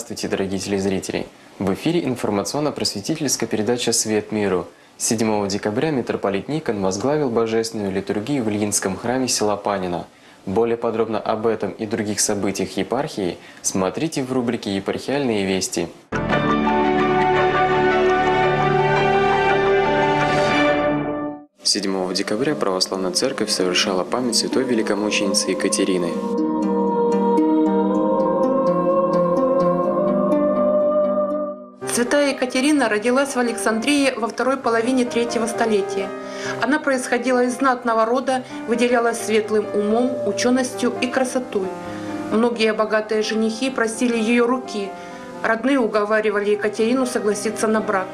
Здравствуйте, дорогие телезрители! В эфире информационно-просветительская передача «Свет миру». 7 декабря митрополит Никон возглавил божественную литургию в Ильинском храме села Панино. Более подробно об этом и других событиях епархии смотрите в рубрике «Епархиальные вести». Седьмого декабря Православная Церковь совершала память святой великомученицы Екатерины. Святая Екатерина родилась в Александрии во второй половине третьего столетия. Она происходила из знатного рода, выделялась светлым умом, ученостью и красотой. Многие богатые женихи просили ее руки, родные уговаривали Екатерину согласиться на брак.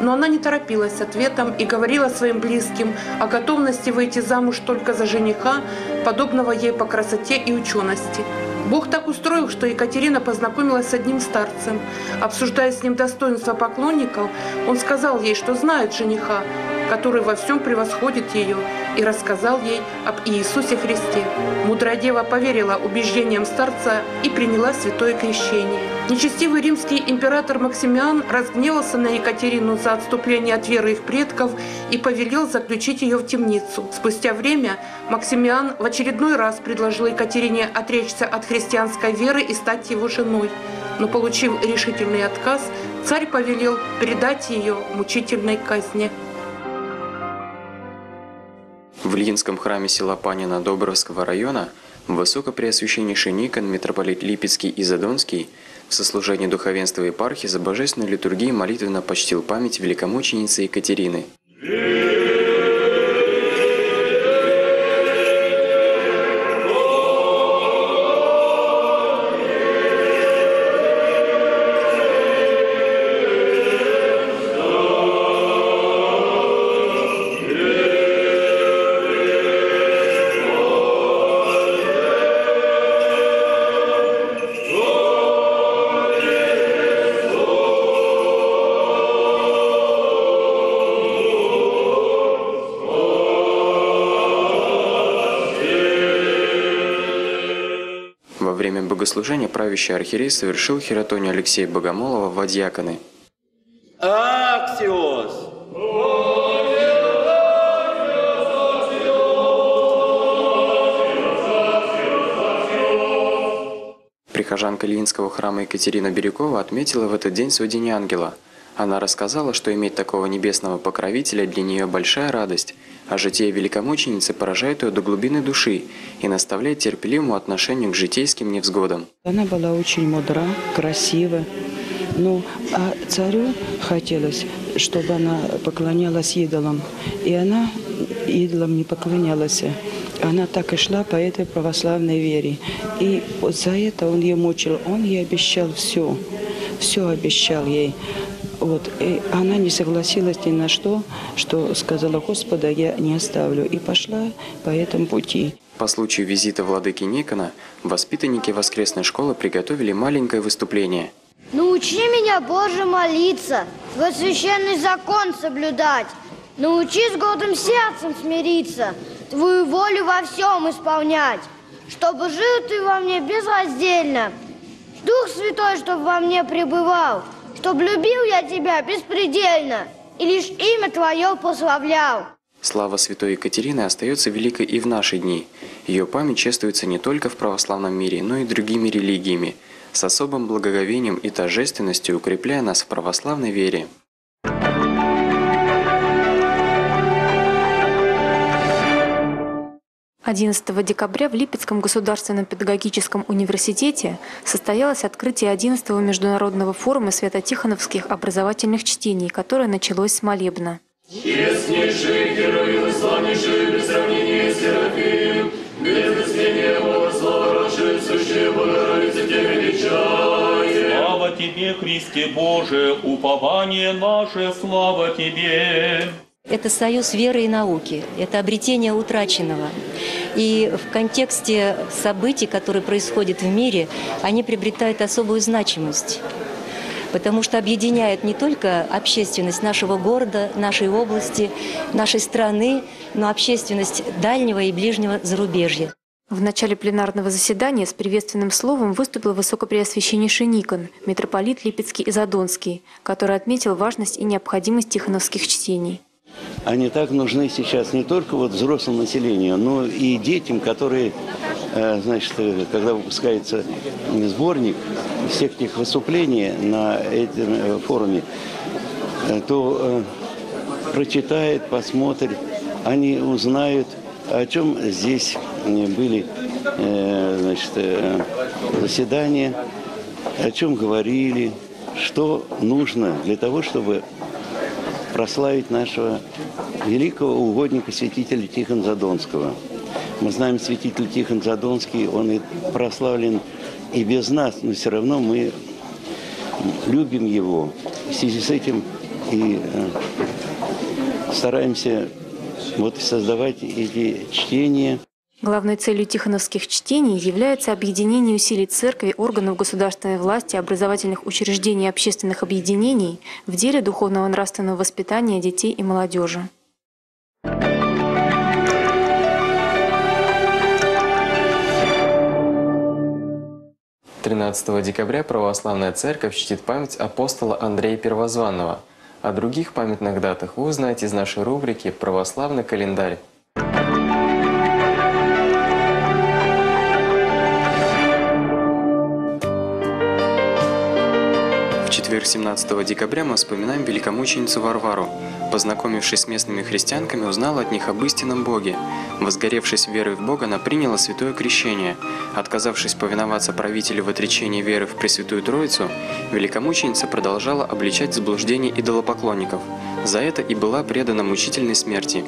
Но она не торопилась с ответом и говорила своим близким о готовности выйти замуж только за жениха, подобного ей по красоте и учености. Бог так устроил, что Екатерина познакомилась с одним старцем. Обсуждая с ним достоинства поклонников, он сказал ей, что знает жениха, который во всем превосходит ее, и рассказал ей об Иисусе Христе. Мудрая дева поверила убеждениям старца и приняла святое крещение. Нечестивый римский император Максимиан разгневался на Екатерину за отступление от веры их предков и повелел заключить ее в темницу. Спустя время Максимиан в очередной раз предложил Екатерине отречься от христианской веры и стать его женой. Но, получив решительный отказ, царь повелел предать ее мучительной казни. В Ильинском храме села Панино Добровского района Высокопреосвященнейший Никон, митрополит Липецкий и Задонский в сослужении духовенства епархии за божественную литургию молитвенно почтил память великомученицы Екатерины. Во время богослужения правящий архиерей совершил хиротонию Алексея Богомолова во диаконы. Аксиос! Прихожанка Ильинского храма Екатерина Берекова отметила в этот день свой День Ангела. Она рассказала, что иметь такого небесного покровителя для нее большая радость, а житие великомученицы поражает ее до глубины души и наставляет терпеливому отношению к житейским невзгодам. Она была очень мудра, красива, а царю хотелось, чтобы она поклонялась идолам, и она идолам не поклонялась. Она так и шла по этой православной вере, и за это он ее мучил, он ей обещал все обещал ей. И она не согласилась ни на что, что сказала: «Господа, я не оставлю», и пошла по этому пути. По случаю визита владыки Никона воспитанники воскресной школы приготовили маленькое выступление. «Научи меня, Боже, молиться, Твой священный закон соблюдать. Научи с гордым сердцем смириться, Твою волю во всем исполнять, чтобы жил Ты во мне безраздельно, Дух Святой, чтобы во мне пребывал, чтоб любил я Тебя беспредельно и лишь имя Твое прославлял». Слава святой Екатерины остается великой и в наши дни. Ее память чествуется не только в православном мире, но и другими религиями, с особым благоговением и торжественностью укрепляя нас в православной вере. . 11 декабря в Липецком государственном педагогическом университете состоялось открытие 11-го международного форума Свято-Тихоновских образовательных чтений, которое началось с молебна. Слава Тебе, Христе Боже, упование наше, слава Тебе! Это союз веры и науки, это обретение утраченного. И в контексте событий, которые происходят в мире, они приобретают особую значимость, потому что объединяет не только общественность нашего города, нашей области, нашей страны, но общественность дальнего и ближнего зарубежья. В начале пленарного заседания с приветственным словом выступил высокопреосвященнейший Никон, митрополит Липецкий и Задонский, который отметил важность и необходимость тихоновских чтений. Они так нужны сейчас не только вот взрослому населению, но и детям, которые, значит, когда выпускается сборник всех этих выступлений на этом форуме, то прочитает, посмотрит, они узнают, о чем здесь были, значит, заседания, о чем говорили, что нужно для того, чтобы прославить нашего великого угодника-святителя Тихона Задонского. Мы знаем, святитель Тихон Задонский, он и прославлен и без нас, но все равно мы любим его. В связи с этим и стараемся вот создавать эти чтения. Главной целью тихоновских чтений является объединение усилий церкви, органов государственной власти, образовательных учреждений и общественных объединений в деле духовного нравственного воспитания детей и молодежи. . 13 декабря Православная Церковь чтит память апостола Андрея Первозванного. О других памятных датах вы узнаете из нашей рубрики «Православный календарь». В четверг, 17 декабря, мы вспоминаем великомученицу Варвару. Познакомившись с местными христианками, узнала от них об истинном Боге. Возгоревшись верой в Бога, она приняла святое крещение. Отказавшись повиноваться правителю в отречении веры в Пресвятую Троицу, великомученица продолжала обличать заблуждение идолопоклонников. За это и была предана мучительной смерти.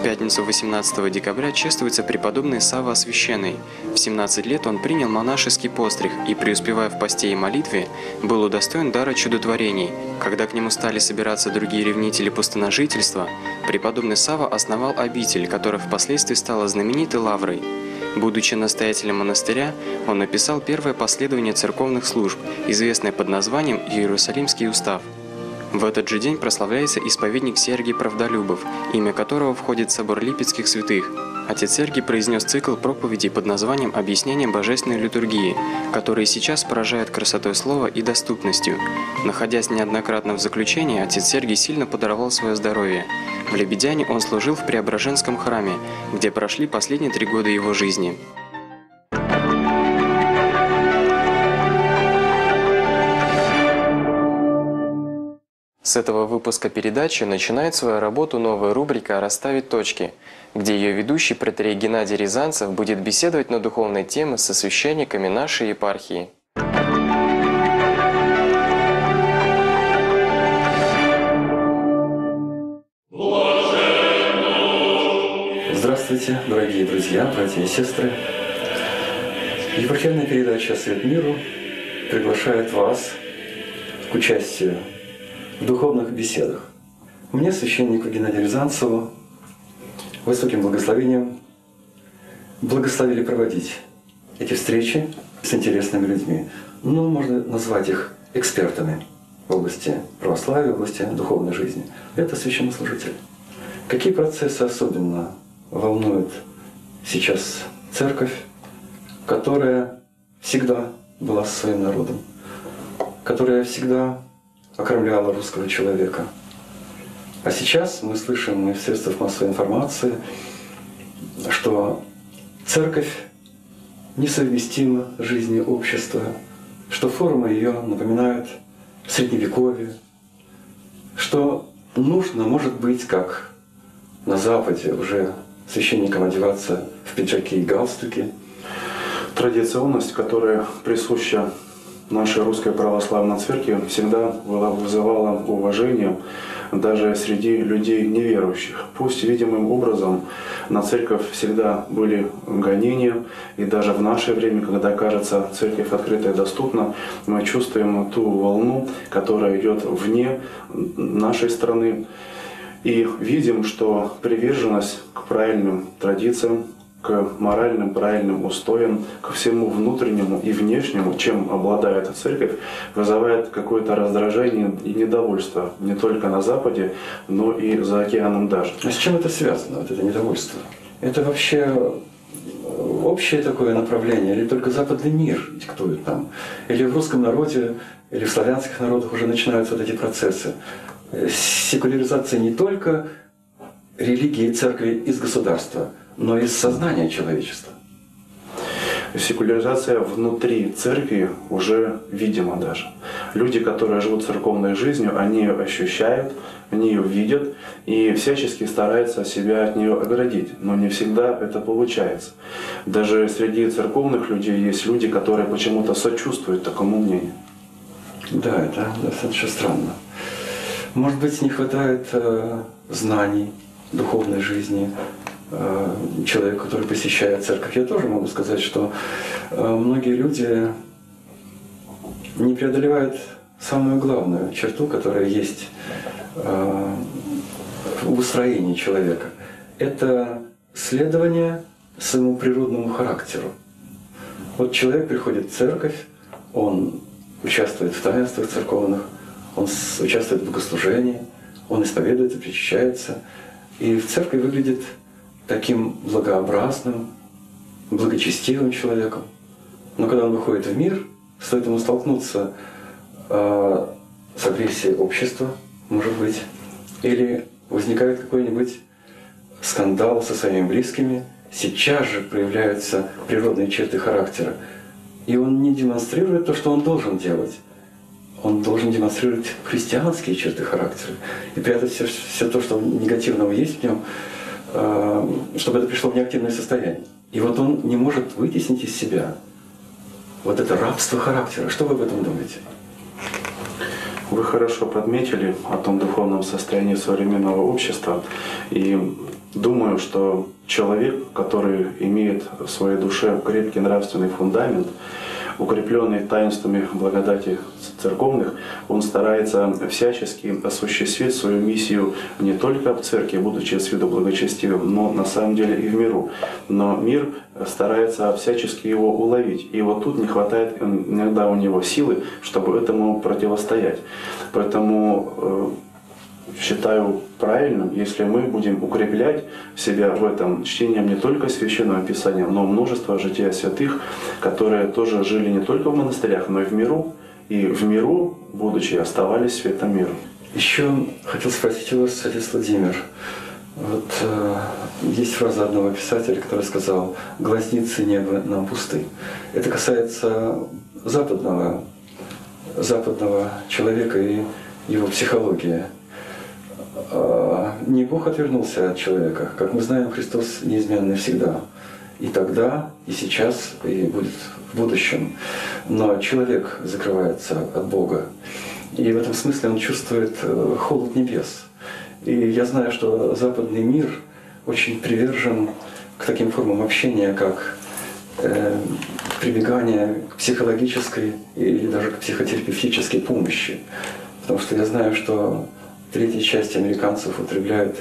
В пятницу, 18 декабря, чествуется преподобный Савва Освященный. В 17 лет он принял монашеский постриг и, преуспевая в посте и молитве, был удостоен дара чудотворений. Когда к нему стали собираться другие ревнители пустоножительства, преподобный Савва основал обитель, которая впоследствии стала знаменитой лаврой. Будучи настоятелем монастыря, он написал первое последование церковных служб, известное под названием «Иерусалимский устав». В этот же день прославляется исповедник Сергий Правдолюбов, имя которого входит в собор Липецких святых. Отец Сергий произнес цикл проповедей под названием «Объяснение божественной литургии», которые сейчас поражают красотой слова и доступностью. Находясь неоднократно в заключении, отец Сергий сильно подорвал свое здоровье. В Лебедяне он служил в Преображенском храме, где прошли последние 3 года его жизни. С этого выпуска передачи начинает свою работу новая рубрика «Расставить точки», где ее ведущий протоиерей Геннадий Рязанцев будет беседовать на духовные темы со священниками нашей епархии. Здравствуйте, дорогие друзья, братья и сестры! Епархиальная передача «Свет миру» приглашает вас к участию в духовных беседах. Мне, священнику Геннадию Рязанцеву, высоким благословением благословили проводить эти встречи с интересными людьми. Ну, можно назвать их экспертами в области православия, в области духовной жизни. Это священнослужители. Какие процессы особенно волнуют сейчас церковь, которая всегда была со своим народом, которая всегда окормляла русского человека. А сейчас мы слышим из средств массовой информации, что церковь несовместима с жизнью общества, что формы ее напоминают средневековье, что нужно, может быть, как на Западе уже священникам одеваться в пиджаки и галстуки. Традиционность, которая присуща нашей русской православной церкви, всегда вызывала уважение даже среди людей неверующих. Пусть видимым образом на церковь всегда были гонения, и даже в наше время, когда, кажется, церковь открыта и доступна, мы чувствуем ту волну, которая идет вне нашей страны, и видим, что приверженность к правильным традициям, к моральным, правильным устоям, ко всему внутреннему и внешнему, чем обладает церковь, вызывает какое-то раздражение и недовольство не только на Западе, но и за океаном даже. А с чем это связано, вот это недовольство? Это вообще общее такое направление, или только западный мир диктует нам? Или в русском народе, или в славянских народах уже начинаются вот эти процессы? Секуляризация не только религии и церкви из государства, но и из сознания человечества. Секуляризация внутри церкви уже видима даже. Люди, которые живут церковной жизнью, они ее ощущают, они ее видят и всячески стараются себя от нее оградить. Но не всегда это получается. Даже среди церковных людей есть люди, которые почему-то сочувствуют такому мнению. Да, это достаточно странно. Может быть, не хватает знаний, духовной жизни. Человек, который посещает церковь, я тоже могу сказать, что многие люди не преодолевают самую главную черту, которая есть в устроении человека. Это следование своему природному характеру. Вот человек приходит в церковь, он участвует в таинствах церковных, он участвует в богослужении, он исповедуется, причащается, и в церкви выглядит таким благообразным, благочестивым человеком. Но когда он выходит в мир, стоит ему столкнуться с агрессией общества, может быть, или возникает какой-нибудь скандал со своими близкими, сейчас же проявляются природные черты характера. И он не демонстрирует то, что он должен делать. Он должен демонстрировать христианские черты характера и прятать все то, что негативного есть в нем, чтобы это пришло в неактивное состояние. И вот он не может вытеснить из себя вот это рабство характера. Что вы об этом думаете? Вы хорошо подметили о том духовном состоянии современного общества. И думаю, что человек, который имеет в своей душе крепкий нравственный фундамент, укрепленный таинствами благодати церковных, он старается всячески осуществить свою миссию не только в церкви, будучи с виду благочестивым, но на самом деле и в миру. Но мир старается всячески его уловить. И вот тут не хватает иногда у него силы, чтобы этому противостоять. Поэтому считаю правильным, если мы будем укреплять себя в этом чтением не только Священного Писания, но множество жития святых, которые тоже жили не только в монастырях, но и в миру. И в миру, будучи, оставались светом миру. Еще хотел спросить у вас, отец Владимир. Вот есть фраза одного писателя, который сказал: «Глазницы неба нам пусты». Это касается западного человека и его психологии. Не Бог отвернулся от человека. Как мы знаем, Христос неизменный всегда. И тогда, и сейчас, и будет в будущем. Но человек закрывается от Бога. И в этом смысле он чувствует холод небес. И я знаю, что западный мир очень привержен к таким формам общения, как прибегание к психологической или даже к психотерапевтической помощи. Потому что я знаю, что третья часть американцев употребляют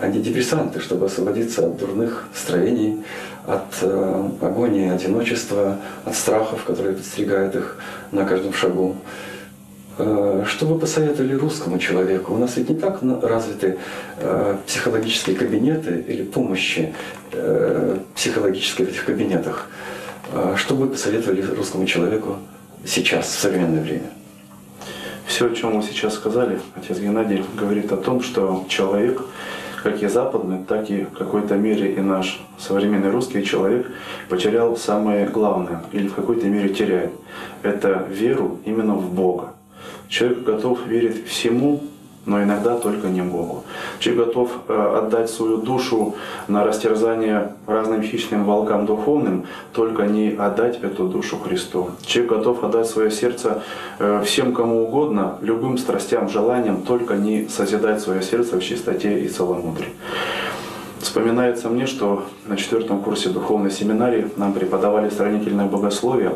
антидепрессанты, чтобы освободиться от дурных строений, от агонии, одиночества, от страхов, которые подстерегают их на каждом шагу. Что вы посоветовали русскому человеку? У нас ведь не так развиты психологические кабинеты или помощи психологической в этих кабинетах. Что вы посоветовали русскому человеку сейчас, в современное время? Все, о чем вы сейчас сказали, отец Геннадий, говорит о том, что человек, как и западный, так и в какой-то мере и наш современный русский человек потерял самое главное, или в какой-то мере теряет. Это веру именно в Бога. Человек готов верить всему, но иногда только не Богу. Человек готов отдать свою душу на растерзание разным хищным волкам духовным, только не отдать эту душу Христу. Человек готов отдать свое сердце всем, кому угодно, любым страстям, желаниям, только не созидать свое сердце в чистоте и целомудрии. Вспоминается мне, что на 4-м курсе духовной семинарии нам преподавали сравнительное богословие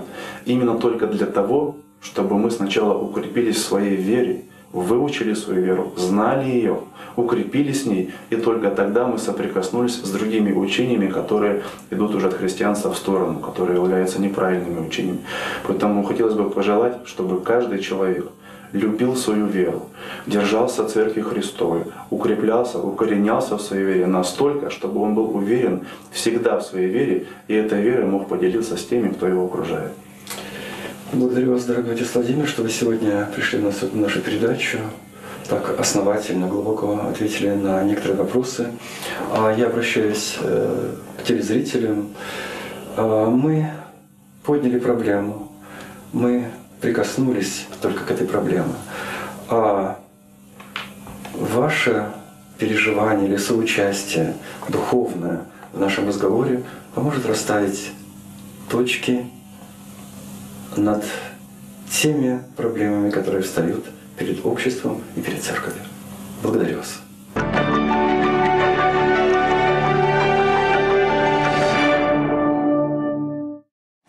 именно только для того, чтобы мы сначала укрепились в своей вере, выучили свою веру, знали ее, укрепились с ней, и только тогда мы соприкоснулись с другими учениями, которые идут уже от христианства в сторону, которые являются неправильными учениями. Поэтому хотелось бы пожелать, чтобы каждый человек любил свою веру, держался Церкви Христовой, укреплялся, укоренялся в своей вере настолько, чтобы он был уверен всегда в своей вере, и этой верой мог поделиться с теми, кто его окружает. Благодарю вас, дорогой отец Владимир, что вы сегодня пришли на нашу передачу, так основательно, глубоко ответили на некоторые вопросы. Я обращаюсь к телезрителям. Мы подняли проблему, мы прикоснулись только к этой проблеме. А ваше переживание или соучастие духовное в нашем разговоре поможет расставить точки над теми проблемами, которые встают перед обществом и перед церковью. Благодарю вас.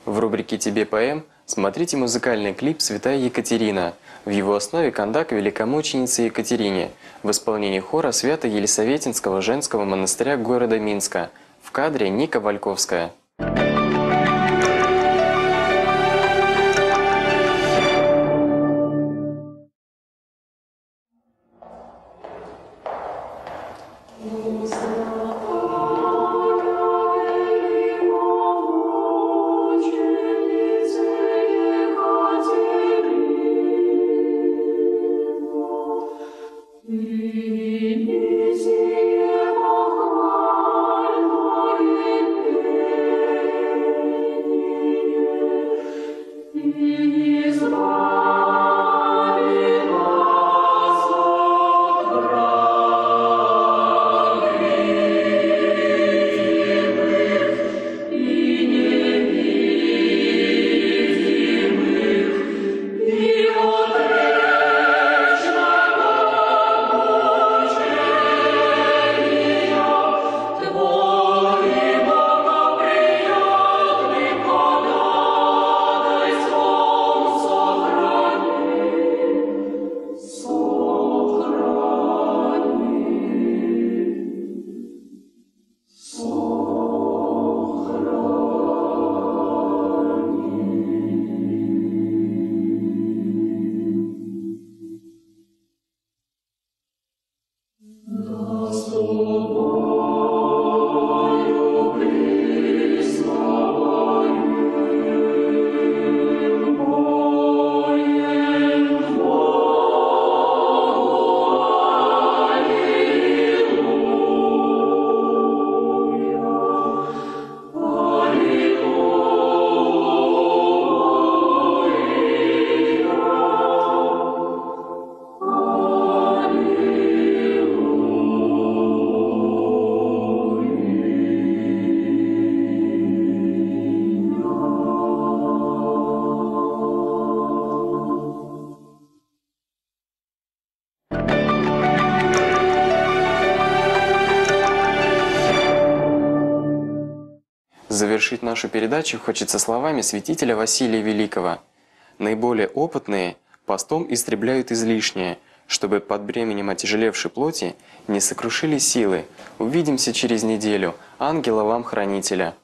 В рубрике «Тебе поэм» смотрите музыкальный клип «Святая Екатерина». В его основе кондак великомученицы Екатерине в исполнении хора Свято-Елисаветинского женского монастыря города Минска. В кадре Ника Вальковская. Завершить нашу передачу хочется словами святителя Василия Великого. Наиболее опытные постом истребляют излишнее, чтобы под бременем отяжелевшей плоти не сокрушили силы. Увидимся через неделю. Ангела вам хранителя.